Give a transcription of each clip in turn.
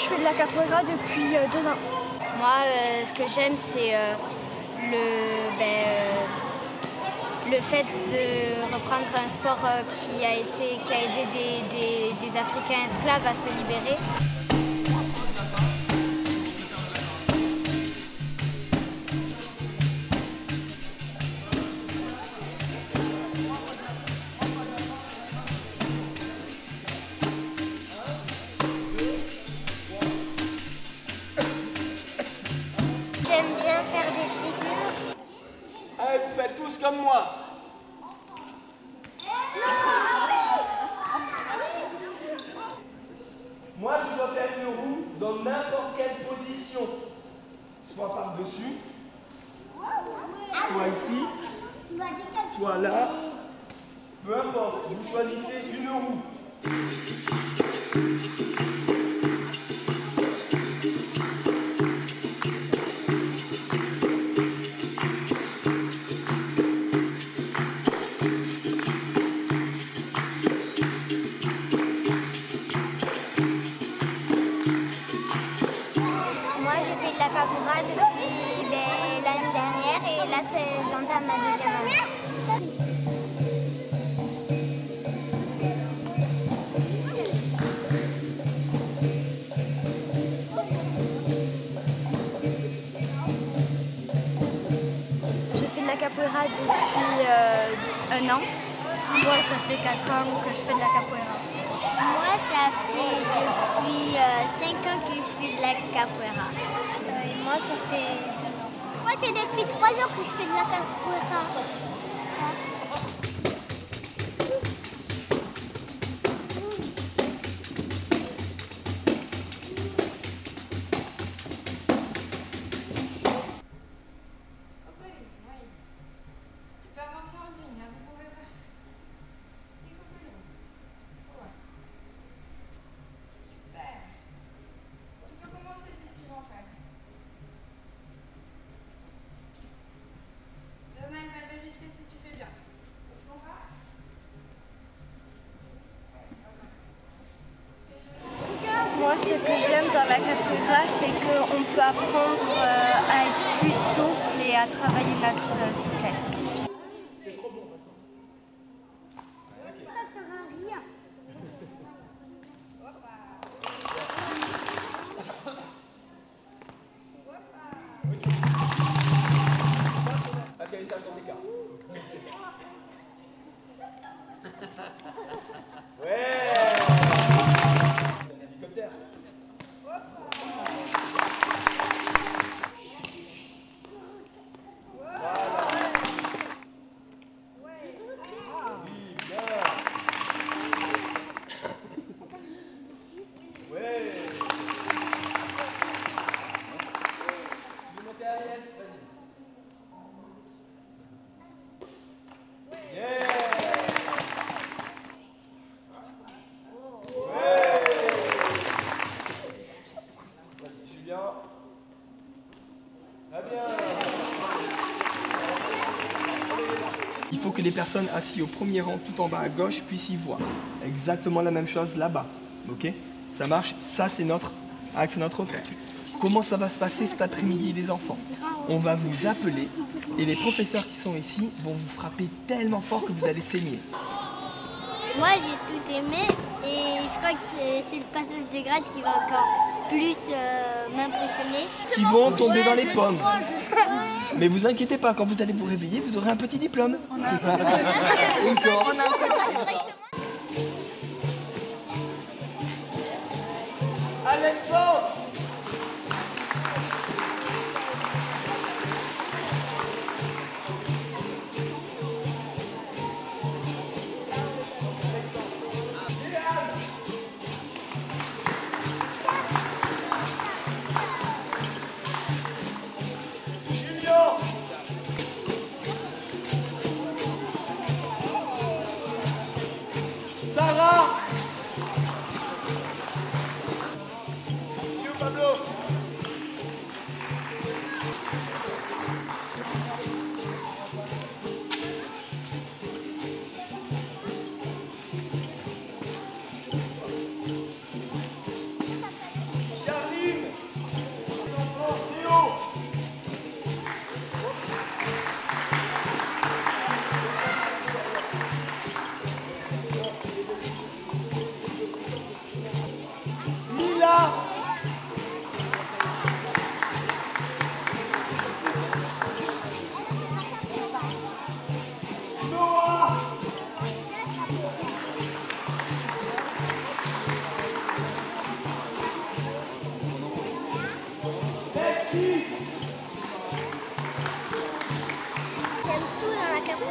Je fais de la capoeira depuis 2 ans. Moi, ce que j'aime, c'est le fait de reprendre un sport qui a aidé des Africains esclaves à se libérer. J'aime bien faire des figures. Allez, vous faites tous comme moi. Moi, je dois faire une roue dans n'importe quelle position. Soit par-dessus, soit ici, soit là. Peu importe, vous choisissez une roue. Depuis l'année dernière et là j'entame ma 2e année. J'ai fait de la capoeira depuis 1 an. Moi ça fait 4 ans que je fais de la capoeira. Moi ça fait depuis 5 ans que je fais de la capoeira. Moi, ça fait 2 ans. Moi, c'est depuis 3 ans que je fais de la capoeira. Ce que j'aime dans la capoeira, c'est qu'on peut apprendre à être plus souple et à travailler notre souplesse. Il faut que les personnes assises au premier rang tout en bas à gauche puissent y voir. Exactement la même chose là-bas. Ok? Ça marche? Ça, c'est notre axe, notre repère. Comment ça va se passer cet après-midi, les enfants? On va vous appeler et les professeurs qui sont ici vont vous frapper tellement fort que vous allez saigner. Moi, j'ai tout aimé et je crois que c'est le passage de grade qui va encore plus m'impressionner. Qui vont tomber dans les pommes. Mais vous inquiétez pas, quand vous allez vous réveiller, vous aurez un petit diplôme. On a Alexandre!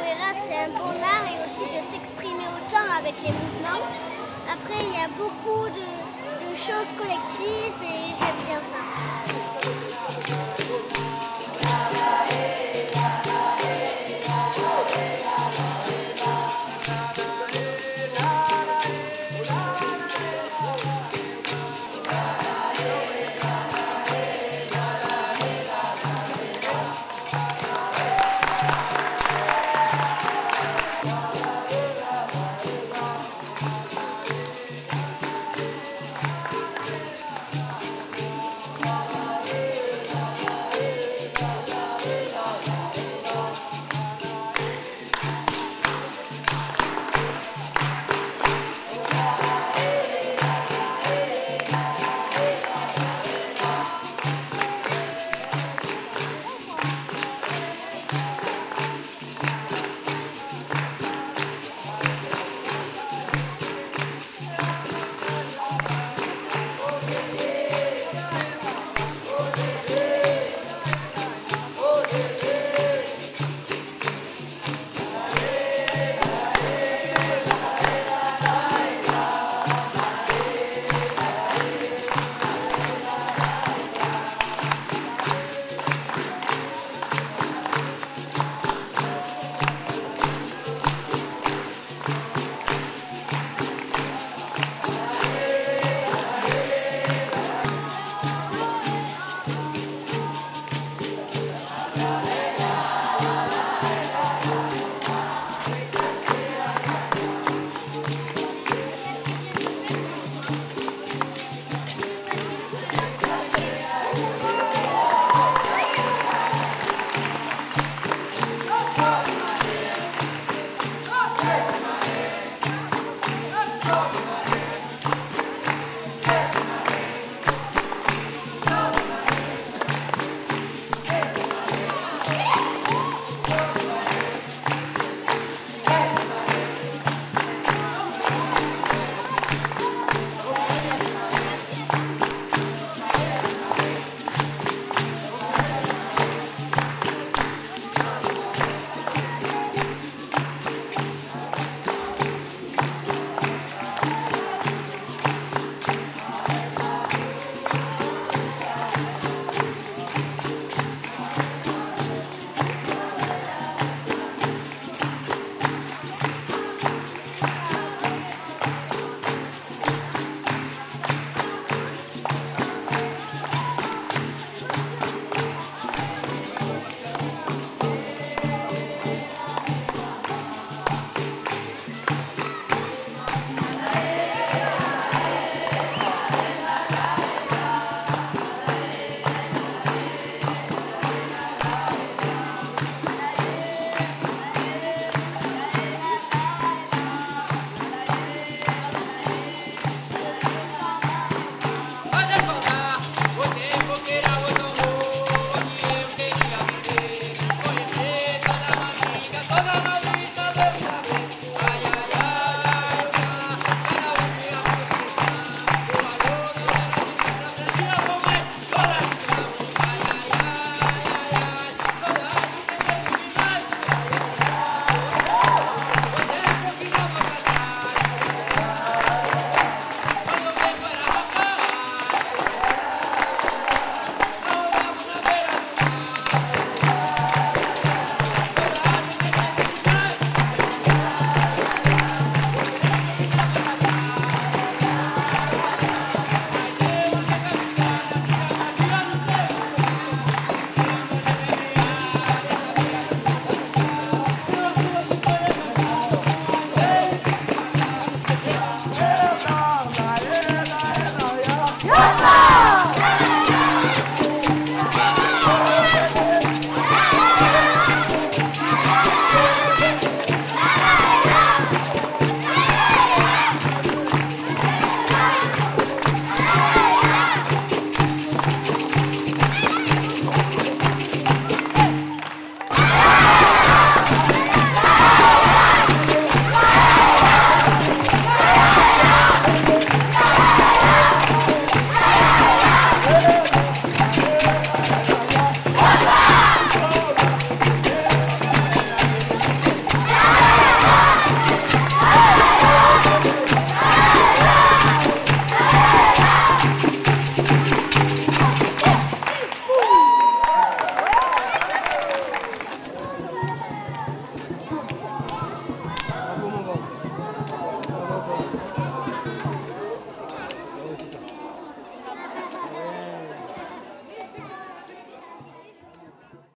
capoeira, c'est un bon art et aussi de s'exprimer autant avec les mouvements. Après, il y a beaucoup de choses collectives et j'aime bien ça.